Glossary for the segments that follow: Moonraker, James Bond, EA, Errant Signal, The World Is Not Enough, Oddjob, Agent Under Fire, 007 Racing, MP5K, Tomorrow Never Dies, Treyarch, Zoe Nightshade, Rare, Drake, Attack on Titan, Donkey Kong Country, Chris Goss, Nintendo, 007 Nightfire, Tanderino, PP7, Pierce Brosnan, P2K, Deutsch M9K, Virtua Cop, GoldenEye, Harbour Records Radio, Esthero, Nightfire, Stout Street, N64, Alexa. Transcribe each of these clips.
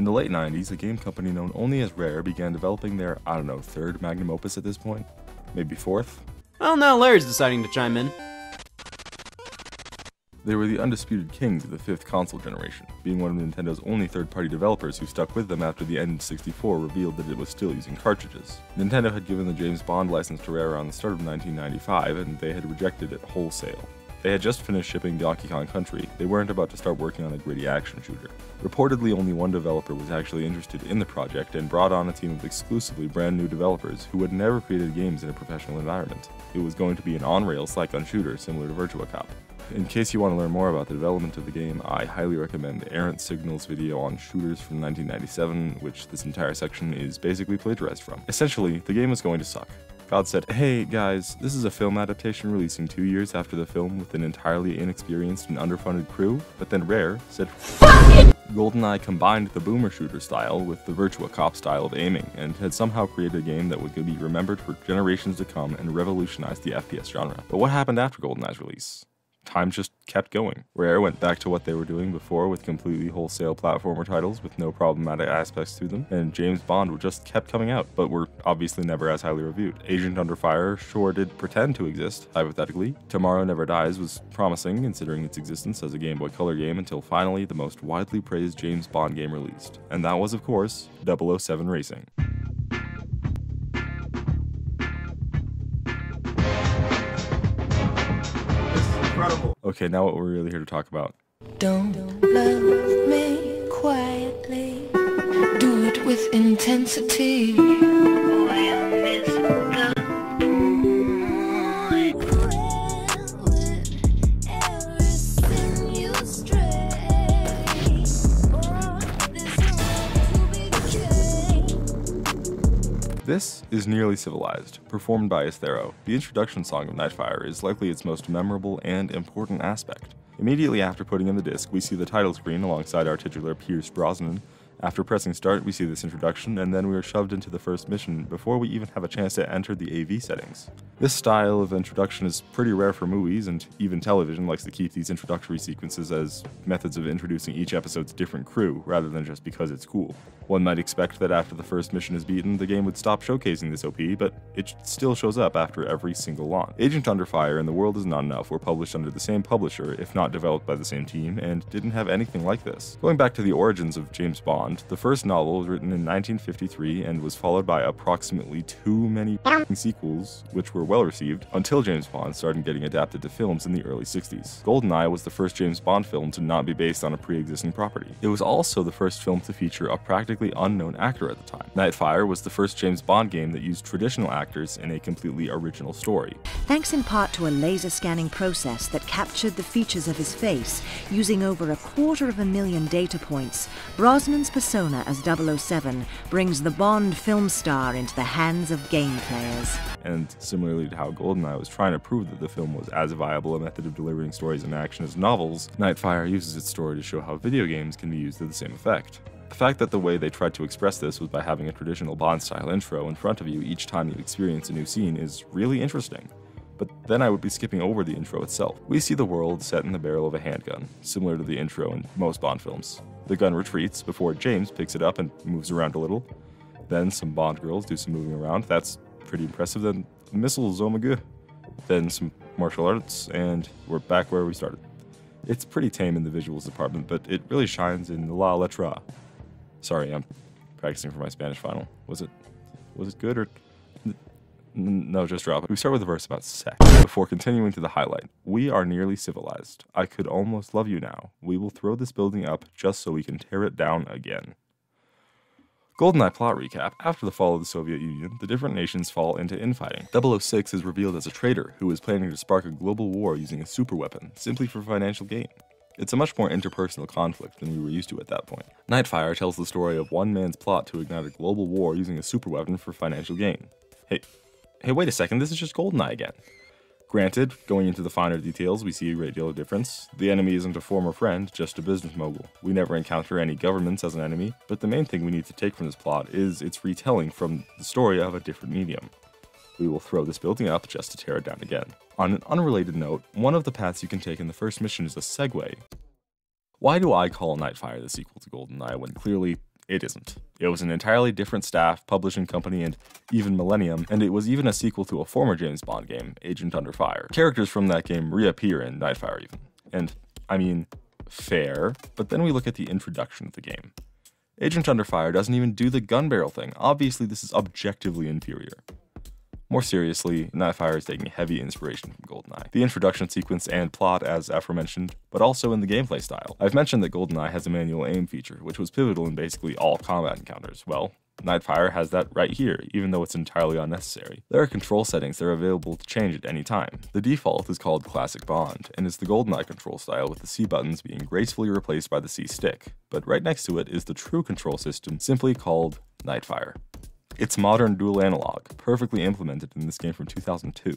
In the late 90s, a game company known only as Rare began developing their, I don't know, third magnum opus at this point? Maybe fourth? Well, now Larry's deciding to chime in. They were the undisputed kings of the fifth console generation, being one of Nintendo's only third-party developers who stuck with them after the N64 revealed that it was still using cartridges. Nintendo had given the James Bond license to Rare around the start of 1995, and they had rejected it wholesale. They had just finished shipping Donkey Kong Country, they weren't about to start working on a gritty action shooter. Reportedly, only one developer was actually interested in the project and brought on a team of exclusively brand new developers who had never created games in a professional environment. It was going to be an on-rails slack-on shooter similar to Virtua Cop. In case you want to learn more about the development of the game, I highly recommend Errant Signal's video on shooters from 1997, which this entire section is basically plagiarized from. Essentially, the game was going to suck. God said, "Hey guys, this is a film adaptation releasing 2 years after the film with an entirely inexperienced and underfunded crew," but then Rare said, "Fuck it!" GoldenEye combined the boomer shooter style with the Virtua Cop style of aiming, and had somehow created a game that would be remembered for generations to come and revolutionized the FPS genre. But what happened after GoldenEye's release? Time just kept going. Rare went back to what they were doing before with completely wholesale platformer titles with no problematic aspects to them, and James Bond just kept coming out, but were obviously never as highly reviewed. Agent Under Fire sure did pretend to exist, hypothetically. Tomorrow Never Dies was promising considering its existence as a Game Boy Color game until finally the most widely praised James Bond game released. And that was, of course, 007 Racing. Okay, now what we're really here to talk about. Don't love me quietly. Do it with intensity. This is Nearly Civilized, performed by Esthero. The introduction song of Nightfire is likely its most memorable and important aspect. Immediately after putting in the disc, we see the title screen alongside our titular Pierce Brosnan. After pressing start, we see this introduction, and then we are shoved into the first mission before we even have a chance to enter the AV settings. This style of introduction is pretty rare for movies, and even television likes to keep these introductory sequences as methods of introducing each episode's different crew, rather than just because it's cool. One might expect that after the first mission is beaten, the game would stop showcasing this OP, but it still shows up after every single launch. Agent Under Fire and The World Is Not Enough were published under the same publisher, if not developed by the same team, and didn't have anything like this. Going back to the origins of James Bond, the first novel was written in 1953 and was followed by approximately too many sequels, which were well received, until James Bond started getting adapted to films in the early 60s. GoldenEye was the first James Bond film to not be based on a pre-existing property. It was also the first film to feature a practically unknown actor at the time. Nightfire was the first James Bond game that used traditional actors in a completely original story. Thanks in part to a laser scanning process that captured the features of his face using over 250,000 data points, Brosnan's persona as 007 brings the Bond film star into the hands of game players. And similarly to how GoldenEye was trying to prove that the film was as viable a method of delivering stories in action as novels, Nightfire uses its story to show how video games can be used to the same effect. The fact that the way they tried to express this was by having a traditional Bond-style intro in front of you each time you experience a new scene is really interesting. But then I would be skipping over the intro itself. We see the world set in the barrel of a handgun, similar to the intro in most Bond films. The gun retreats before James picks it up and moves around a little. Then some Bond girls do some moving around, that's pretty impressive. Then missiles, oh my god. Then some martial arts, and we're back where we started. It's pretty tame in the visuals department, but it really shines in La Letra. Sorry, I'm practicing for my Spanish final. Was it good or? No, just drop it. We start with a verse about sex. Before continuing to the highlight, we are nearly civilized. I could almost love you now. We will throw this building up just so we can tear it down again. GoldenEye plot recap. After the fall of the Soviet Union, the different nations fall into infighting. 006 is revealed as a traitor who is planning to spark a global war using a superweapon, simply for financial gain. It's a much more interpersonal conflict than we were used to at that point. Nightfire tells the story of one man's plot to ignite a global war using a superweapon for financial gain. Hey, wait a second, this is just GoldenEye again. Granted, going into the finer details, we see a great deal of difference. The enemy isn't a former friend, just a business mogul. We never encounter any governments as an enemy, but the main thing we need to take from this plot is its retelling from the story of a different medium. We will throw this building up just to tear it down again. On an unrelated note, one of the paths you can take in the first mission is a segue. Why do I call Nightfire the sequel to GoldenEye when clearly it isn't. It was an entirely different staff, publishing company, and even Millennium, and it was even a sequel to a former James Bond game, Agent Under Fire. Characters from that game reappear in Nightfire even. And, I mean, fair, but then we look at the introduction of the game. Agent Under Fire doesn't even do the gun barrel thing. Obviously, this is objectively inferior. More seriously, Nightfire is taking heavy inspiration from GoldenEye. The introduction sequence and plot, as aforementioned, but also in the gameplay style. I've mentioned that GoldenEye has a manual aim feature, which was pivotal in basically all combat encounters. Well, Nightfire has that right here, even though it's entirely unnecessary. There are control settings that are available to change at any time. The default is called Classic Bond, and is the GoldenEye control style with the C buttons being gracefully replaced by the C stick. But right next to it is the true control system, simply called Nightfire. It's modern dual analog, perfectly implemented in this game from 2002.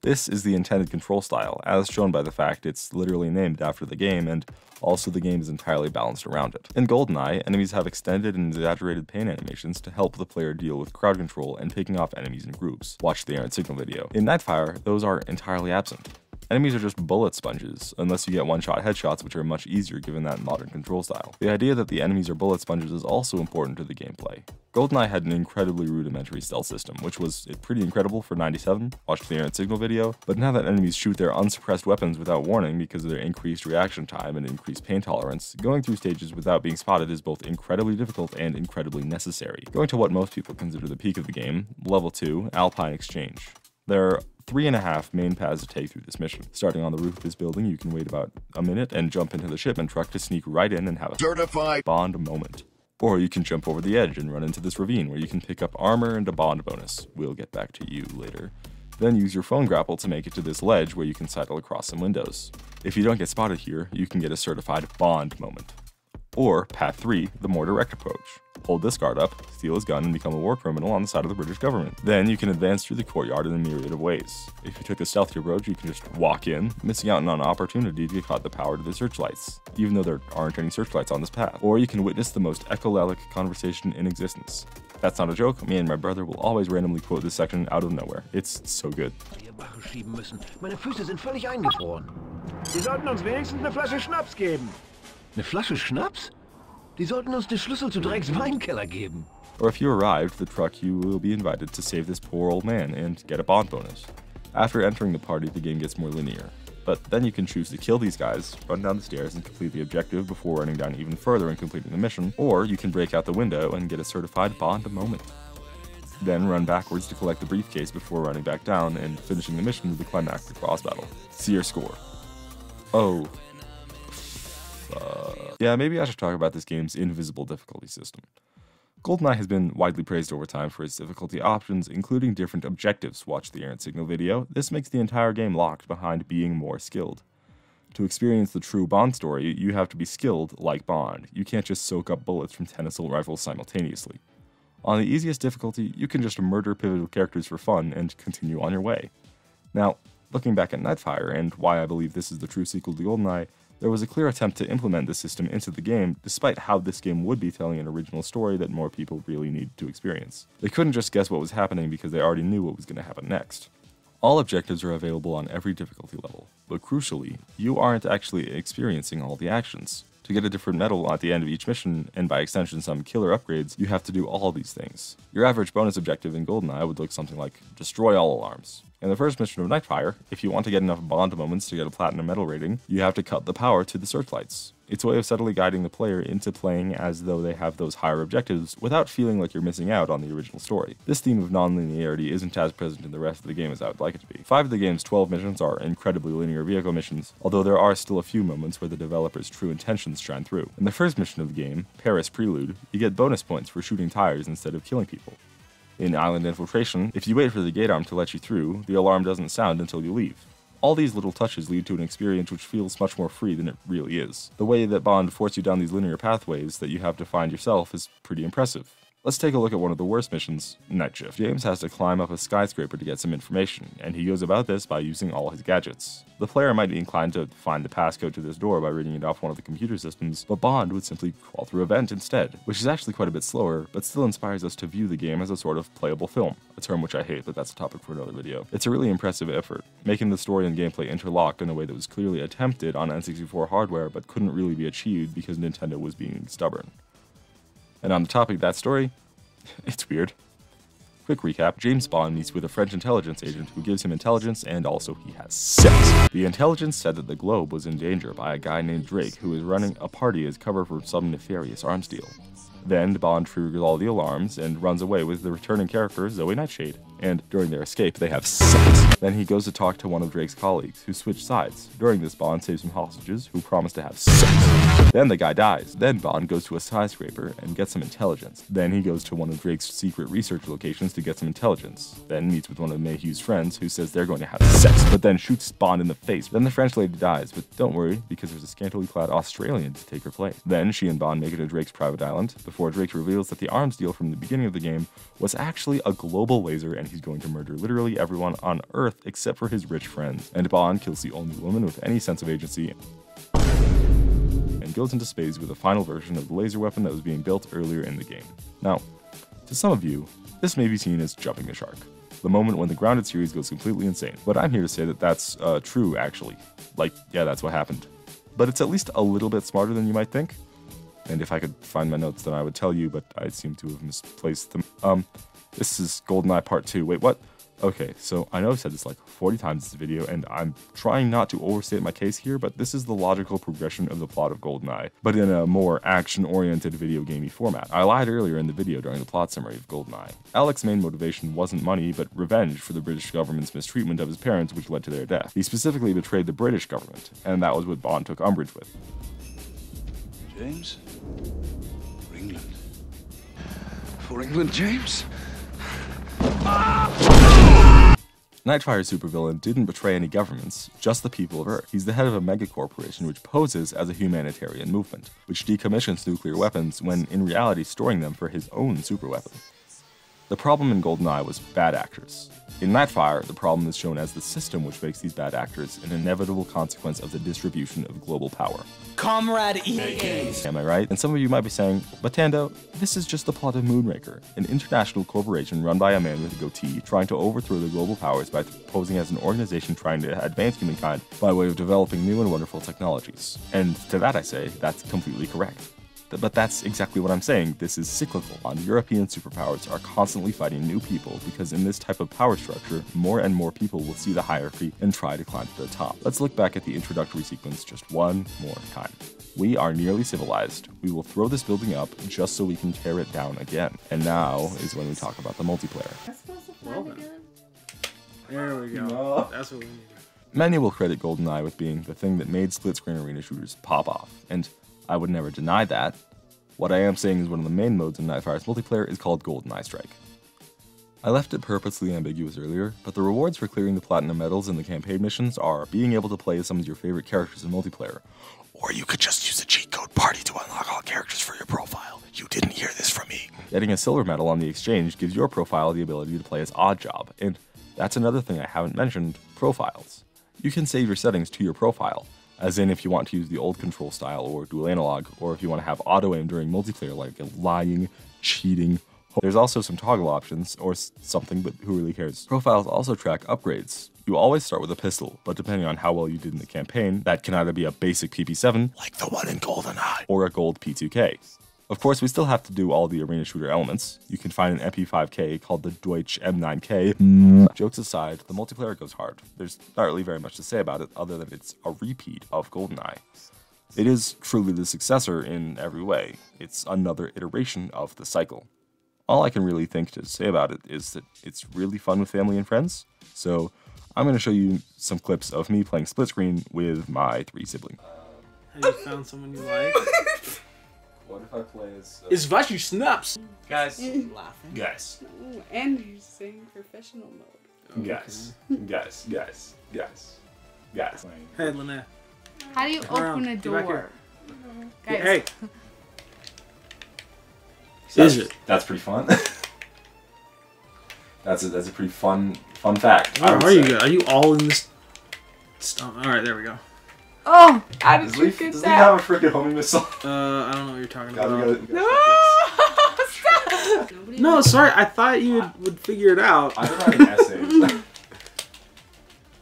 This is the intended control style, as shown by the fact it's literally named after the game, and also the game is entirely balanced around it. In GoldenEye, enemies have extended and exaggerated pain animations to help the player deal with crowd control and taking off enemies in groups. Watch the Errant Signal video. In Nightfire, those are entirely absent. Enemies are just bullet sponges, unless you get one-shot headshots, which are much easier given that modern control style. The idea that the enemies are bullet sponges is also important to the gameplay. GoldenEye had an incredibly rudimentary stealth system, which was pretty incredible for 97, watch the Errant Signal video, but now that enemies shoot their unsuppressed weapons without warning because of their increased reaction time and increased pain tolerance, going through stages without being spotted is both incredibly difficult and incredibly necessary. Going to what most people consider the peak of the game, Level 2, Alpine Exchange. There are 3.5 main paths to take through this mission. Starting on the roof of this building, you can wait about a minute and jump into the shipment truck to sneak right in and have a certified Bond moment. Or you can jump over the edge and run into this ravine where you can pick up armor and a Bond bonus. We'll get back to you later. Then use your phone grapple to make it to this ledge where you can sidle across some windows. If you don't get spotted here, you can get a certified Bond moment. Or Path 3, the more direct approach. Hold this guard up, steal his gun, and become a war criminal on the side of the British government. Then you can advance through the courtyard in a myriad of ways. If you took a stealthy approach, you can just walk in, missing out on an opportunity to get caught the power to the searchlights, even though there aren't any searchlights on this path. Or you can witness the most echolalic conversation in existence. That's not a joke, me and my brother will always randomly quote this section out of nowhere. It's so good. Schieben müssen. Meine Füße sind völlig eingefroren. Sie sollten uns wenigstens eine Flasche Schnaps geben. Eine Flasche Schnaps? Die sollten uns den Schlüssel zu Drakes Weinkeller geben. Or if you arrived the truck, you will be invited to save this poor old man and get a Bond bonus. After entering the party, the game gets more linear. But then you can choose to kill these guys, run down the stairs and complete the objective before running down even further and completing the mission, or you can break out the window and get a certified Bond moment. Then run backwards to collect the briefcase before running back down and finishing the mission with the climactic boss battle. See your score. Oh. Yeah, maybe I should talk about this game's invisible difficulty system. GoldenEye has been widely praised over time for its difficulty options, including different objectives. Watch the Errant Signal video. This makes the entire game locked behind being more skilled. To experience the true Bond story, you have to be skilled like Bond. You can't just soak up bullets from 10 assault rifles simultaneously. On the easiest difficulty, you can just murder pivotal characters for fun and continue on your way. Now, looking back at Nightfire and why I believe this is the true sequel to GoldenEye, there was a clear attempt to implement this system into the game, despite how this game would be telling an original story that more people really needed to experience. They couldn't just guess what was happening because they already knew what was going to happen next. All objectives are available on every difficulty level, but crucially, you aren't actually experiencing all the actions. To get a different medal at the end of each mission, and by extension some killer upgrades, you have to do all these things. Your average bonus objective in GoldenEye would look something like, destroy all alarms. In the first mission of Nightfire, if you want to get enough Bond moments to get a platinum medal rating, you have to cut the power to the searchlights. It's a way of subtly guiding the player into playing as though they have those higher objectives without feeling like you're missing out on the original story. This theme of non-linearity isn't as present in the rest of the game as I would like it to be. 5 of the game's 12 missions are incredibly linear vehicle missions, although there are still a few moments where the developer's true intentions shine through. In the first mission of the game, Paris Prelude, you get bonus points for shooting tires instead of killing people. In Island Infiltration, if you wait for the gatearm to let you through, the alarm doesn't sound until you leave. All these little touches lead to an experience which feels much more free than it really is. The way that Bond forced you down these linear pathways that you have to find yourself is pretty impressive. Let's take a look at one of the worst missions, Night Shift. James has to climb up a skyscraper to get some information, and he goes about this by using all his gadgets. The player might be inclined to find the passcode to this door by reading it off one of the computer systems, but Bond would simply crawl through a vent instead, which is actually quite a bit slower, but still inspires us to view the game as a sort of playable film, a term which I hate, but that's a topic for another video. It's a really impressive effort, making the story and gameplay interlocked in a way that was clearly attempted on N64 hardware, but couldn't really be achieved because Nintendo was being stubborn. And on the topic of that story, it's weird. Quick recap, James Bond meets with a French intelligence agent who gives him intelligence, and also he has sex. The intelligence said that the globe was in danger by a guy named Drake who was running a party as cover for some nefarious arms deal. Then Bond triggers all the alarms and runs away with the returning character Zoe Nightshade, and during their escape they have sex. Then he goes to talk to one of Drake's colleagues who switch sides. During this, Bond saves some hostages who promise to have sex. Then the guy dies. Then Bond goes to a skyscraper and gets some intelligence. Then he goes to one of Drake's secret research locations to get some intelligence. Then meets with one of Mayhew's friends who says they're going to have sex, but then shoots Bond in the face. Then the French lady dies, but don't worry because there's a scantily clad Australian to take her place. Then she and Bond make it to Drake's private island, before Drake reveals that the arms deal from the beginning of the game was actually a global laser, and he's going to murder literally everyone on Earth except for his rich friends. And Bond kills the only woman with any sense of agency and goes into space with a final version of the laser weapon that was being built earlier in the game. Now, to some of you, this may be seen as jumping the shark, the moment when the Grounded series goes completely insane, but I'm here to say that that's true, actually. Like, yeah, that's what happened. But it's at least a little bit smarter than you might think. And if I could find my notes, then I would tell you, but I seem to have misplaced them. This is GoldenEye Part 2. Wait, what? Okay, so I know I've said this like 40 times in this video, and I'm trying not to overstate my case here, but this is the logical progression of the plot of GoldenEye, but in a more action-oriented video gamey format. I lied earlier in the video during the plot summary of GoldenEye. Alec's main motivation wasn't money, but revenge for the British government's mistreatment of his parents, which led to their death. He specifically betrayed the British government, and that was what Bond took umbrage with. James? For England. For England, James? Nightfire's supervillain didn't betray any governments, just the people of Earth. He's the head of a megacorporation which poses as a humanitarian movement, which decommissions nuclear weapons when in reality storing them for his own superweapon. The problem in GoldenEye was bad actors. In Nightfire, the problem is shown as the system which makes these bad actors an inevitable consequence of the distribution of global power. Comrade EA! Am I right? And some of you might be saying, but Tando, this is just the plot of Moonraker, an international corporation run by a man with a goatee trying to overthrow the global powers by posing as an organization trying to advance humankind by way of developing new and wonderful technologies. And to that I say, that's completely correct. But that's exactly what I'm saying, this is cyclical. European superpowers are constantly fighting new people because in this type of power structure, more and more people will see the hierarchy and try to climb to the top. Let's look back at the introductory sequence just one more time. We are nearly civilized. We will throw this building up just so we can tear it down again. And now is when we talk about the multiplayer. Well then. There we go. No. That's what we need. Many will credit GoldenEye with being the thing that made split-screen arena shooters pop off, and I would never deny that. What I am saying is one of the main modes in Nightfire's multiplayer is called GoldenEye Strike. I left it purposely ambiguous earlier, but the rewards for clearing the platinum medals in the campaign missions are being able to play as some of your favorite characters in multiplayer, or you could just use the cheat code party to unlock all characters for your profile. You didn't hear this from me. Getting a silver medal on the exchange gives your profile the ability to play as Oddjob, and that's another thing I haven't mentioned, profiles. You can save your settings to your profile, as in if you want to use the old control style or dual analog, or if you want to have auto-aim during multiplayer like lying, cheating. There's also some toggle options or something, but who really cares? Profiles also track upgrades. You always start with a pistol, but depending on how well you did in the campaign, that can either be a basic PP7, like the one in GoldenEye, or a gold P2K. Of course, we still have to do all the arena shooter elements. You can find an MP5K called the Deutsch M9K. Jokes aside, the multiplayer goes hard. There's not really very much to say about it other than it's a repeat of GoldenEye. It is truly the successor in every way. It's another iteration of the cycle. All I can really think to say about it is that it's really fun with family and friends. So I'm going to show you some clips of me playing split screen with my three siblings. Have you found someone you like? What if I play as... It's Vashi Snaps! Guys. Laughing. Guys. Ooh, and you're saying professional mode. Guys. Okay. Guys. Hey, Lynette. How do you open a door? Guys. Hey. That's pretty fun. that's a pretty fun fact. Where are you? Are you all in this... Alright, there we go. Oh, how did you get that? Does he have a freaking homing missile? I don't know what you're talking about. No, stop! No, sorry, I thought you would figure it out. I don't have an essay.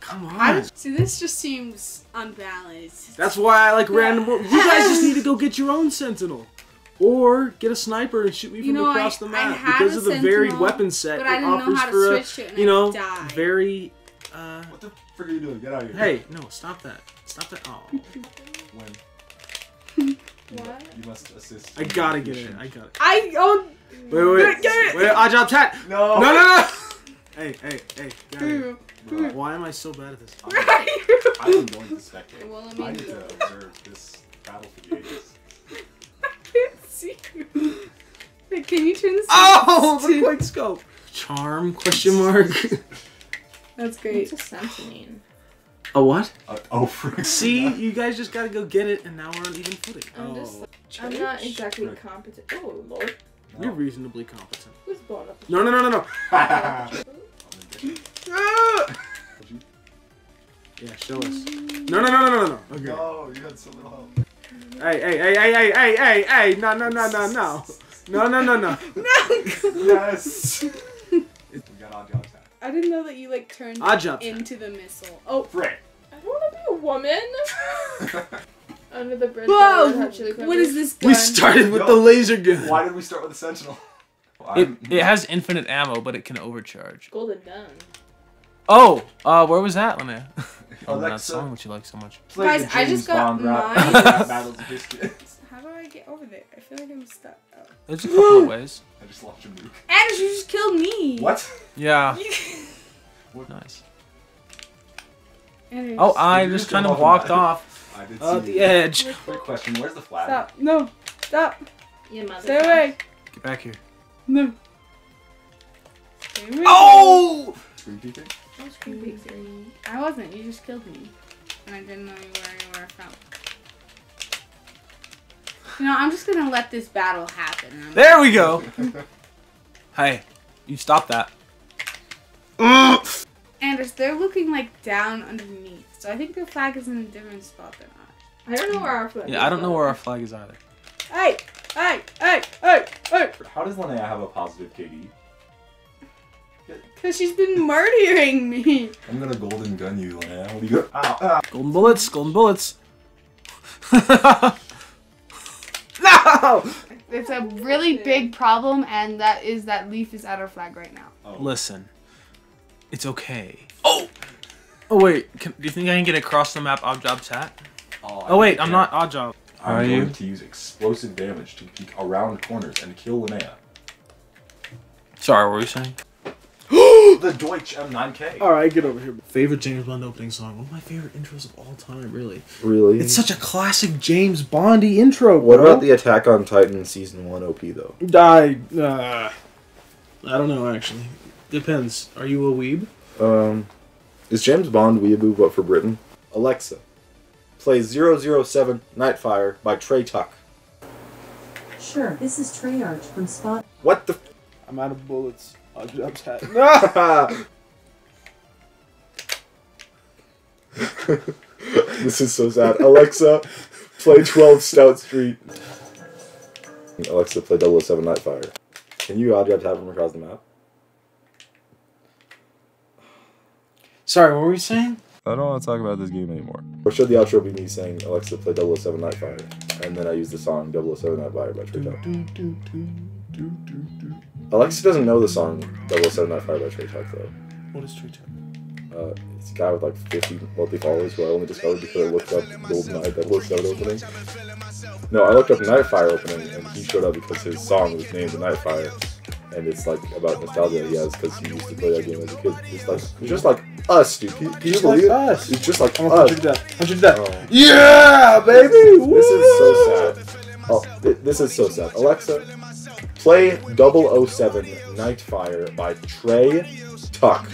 Come on. See, this just seems unbalanced. That's why I like random... You guys just need to go get your own sentinel. or get a sniper and shoot me from across the map. Because of the varied weapon set it offers for a, very... what the frick are you doing? Get out of here. Hey, no, stop that. Stop that. Oh. When? What? You must assist. I gotta get it. I gotta. I don't. Wait. Get it. Wait, Oddjob chat. No. No. Hey. Get out of here. Bro, why am I so bad at this? Where are you? I am going to spectate. Well, I need to observe this battle for the ages. I can't see you. Wait, can you turn this? Oh, the quick scope. Charm? Question mark. That's great. What's a sentinine? A what? Oh, frick. See, you guys just gotta go get it, and now we're on even footing. I'm not exactly competent. Oh, Lord. No. You're reasonably competent. Who's brought up? No. Yeah, show us. No. Okay. No, you had so little help. Hey. No. No. Yes. We got Oddjob's hat. I didn't know that you, like, turned into the missile. Oh. Frick. I don't want to be a woman. Under the bridge. Whoa! What is this gun? We started with the laser gun. Why did we start with the Sentinel? It has infinite ammo, but it can overcharge. Golden gun. Oh, where was that, Linnea? Oh, that song which you like so much. Guys, I just got mine. How do I get over there? I feel like I'm stuck. Oh. There's a couple of ways. I just lost your nuke. Anders, you just killed me. What? Yeah. Nice. Anders. Oh, I just kind of walked off the edge. Quick question, where's the flag? Stop. No. Stop. Your mother. Stay away. Get back here. No. Oh! Screen peeking? I was screen peeking. I wasn't. You just killed me. And I didn't know where I found. You know, I'm just going to let this battle happen. There we go! Hey, you stopped that. Anders, they're looking like down underneath. So I think their flag is in a different spot than ours. I don't know where our flag is. Yeah, I don't know where our flag is either. Hey! Hey! How does Linnea have a positive KD? Because she's been murdering me. I'm gonna golden gun you, Linnea. What do you got? Golden bullets, No! It's a really big problem, and that is that Leaf is at our flag right now. Oh. Listen, it's okay. Oh wait, do you think I can get across the map Oddjob's hat? Oh wait, I'm not Oddjob. I'm going to use explosive damage to peek around corners and kill Linnea. Sorry, what were you saying? The Deutsch M9K. Alright, get over here. Favorite James Bond opening song. One of my favorite intros of all time, really. Really? It's such a classic James Bondy intro, bro. What about the Attack on Titan Season 1 OP, though? I don't know, actually. Depends. Are you a weeb? Is James Bond weeaboo but for Britain? Alexa, play 007 Nightfire by Trey Tuck. Sure, this is Treyarch from Spot. What the f? I'm out of bullets. Oddjob's hat. This is so sad. Alexa, play 12 Stout Street. Alexa, play 007 Nightfire. Can you Oddjob's hat from across the map? Sorry, what were you saying? I don't want to talk about this game anymore. Or should the outro be me saying, Alexa, play 007 Nightfire? And then I use the song 007 Nightfire by Trey Tuck. Alexa doesn't know the song 007 Nightfire by Trey Tuck, though. What is Trey Tuck? It's a guy with like 50 wealthy followers who I only discovered because I looked up GoldenEye 007 opening. No, I looked up Nightfire opening, and he showed up because his song was named Nightfire. And it's like about nostalgia he has because he used to play that game as a kid. It's just like us, dude. Can you believe us? It's just like us. How'd you do that? Oh. Yeah, baby! This is so sad. Oh, this is so sad. Alexa, play 007 Nightfire by Trey Tuck.